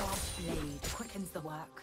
Sharp blade quickens the work.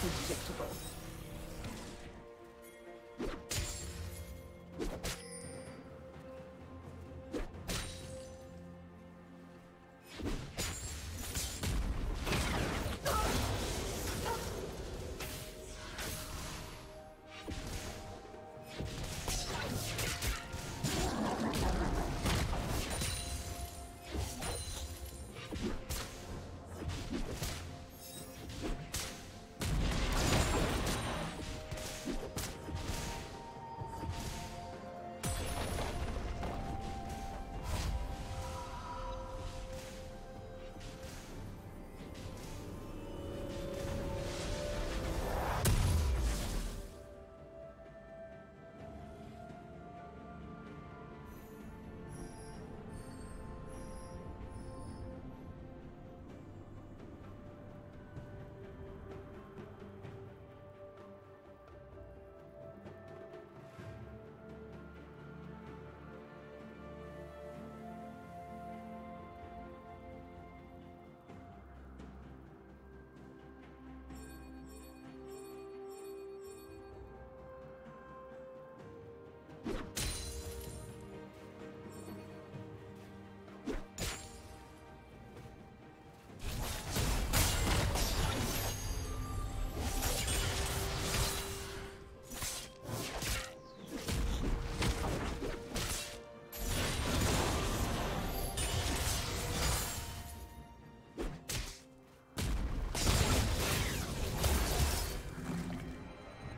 Predictable.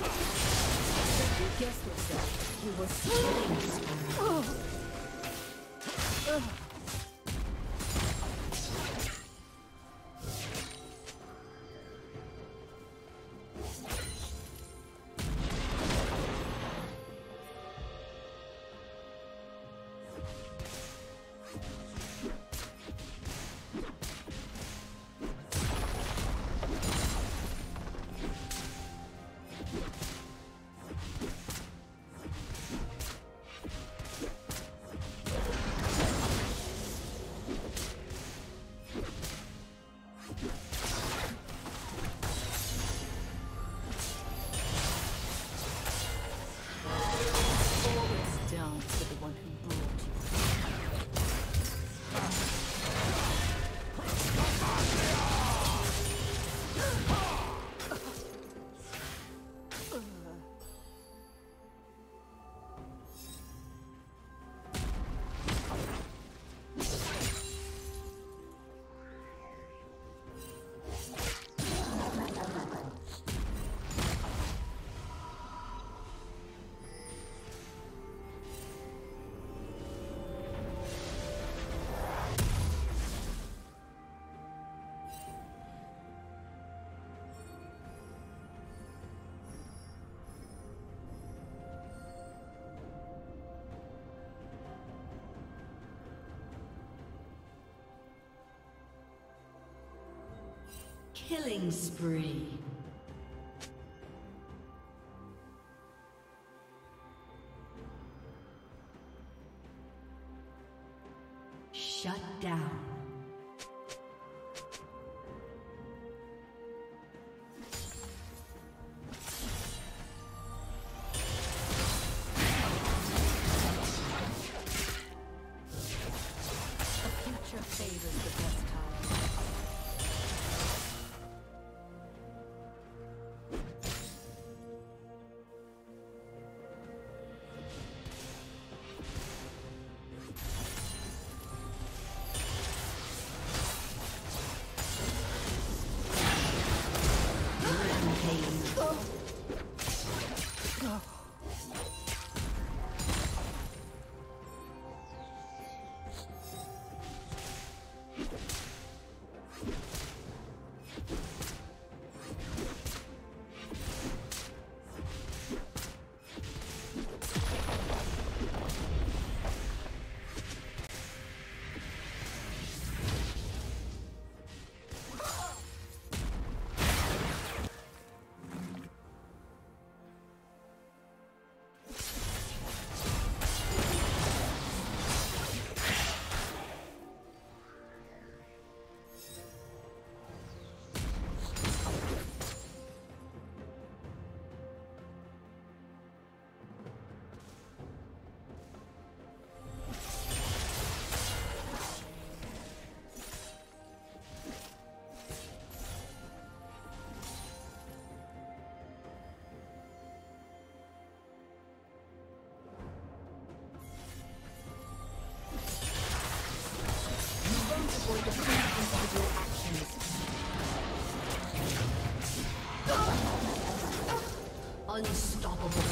Don't you guess yourself, you were slain. Killing spree. Shut down. Unstoppable.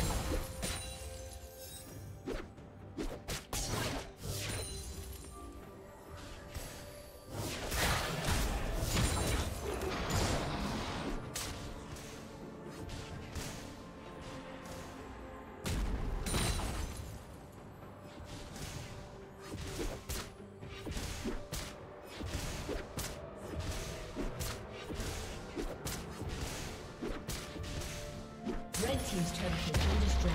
Team's turret has been destroyed.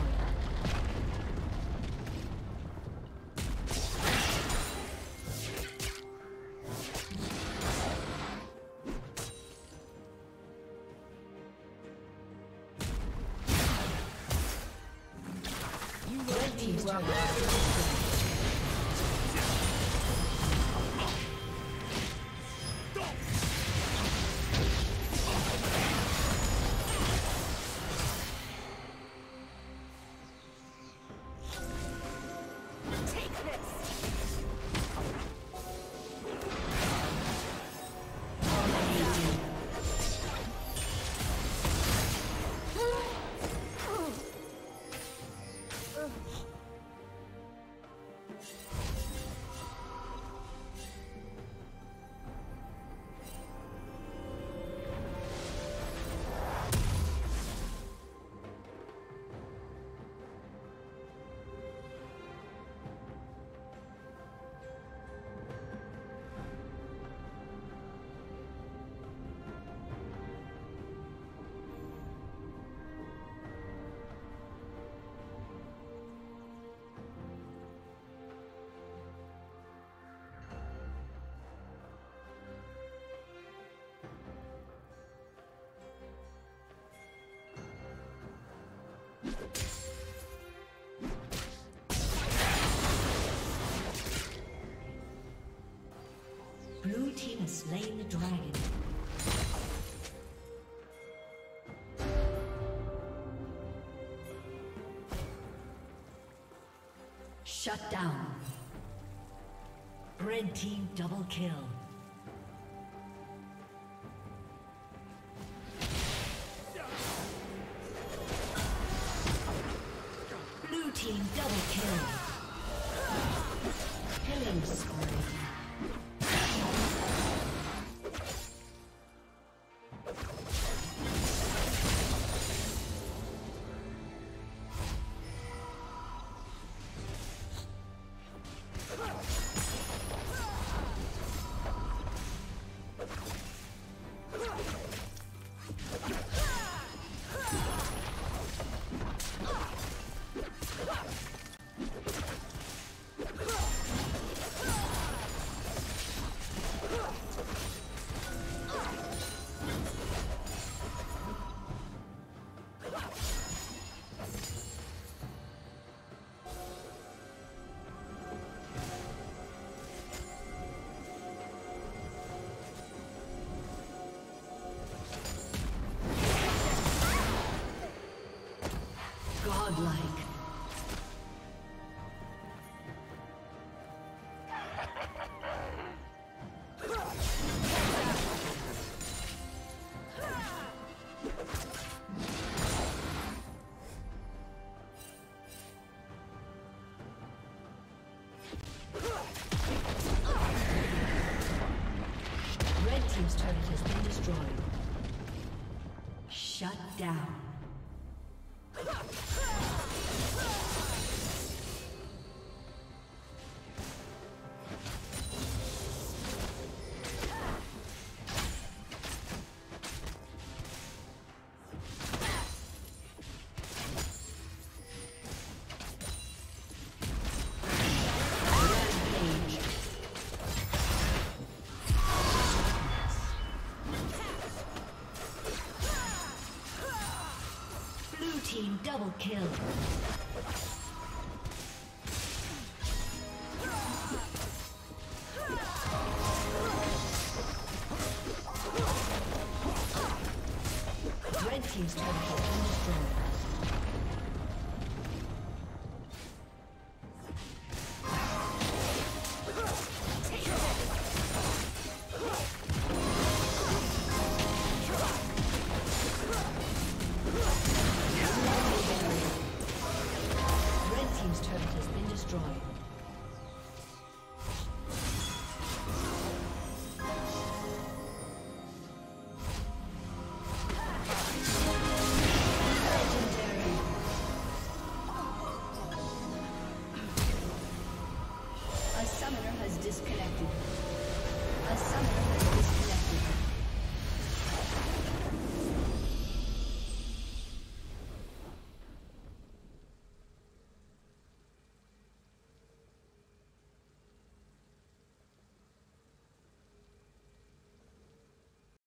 Take this! Blue team has slain the dragon. Shut down. Red team double kill. Team's turret has been destroyed. Shut down. Double kill.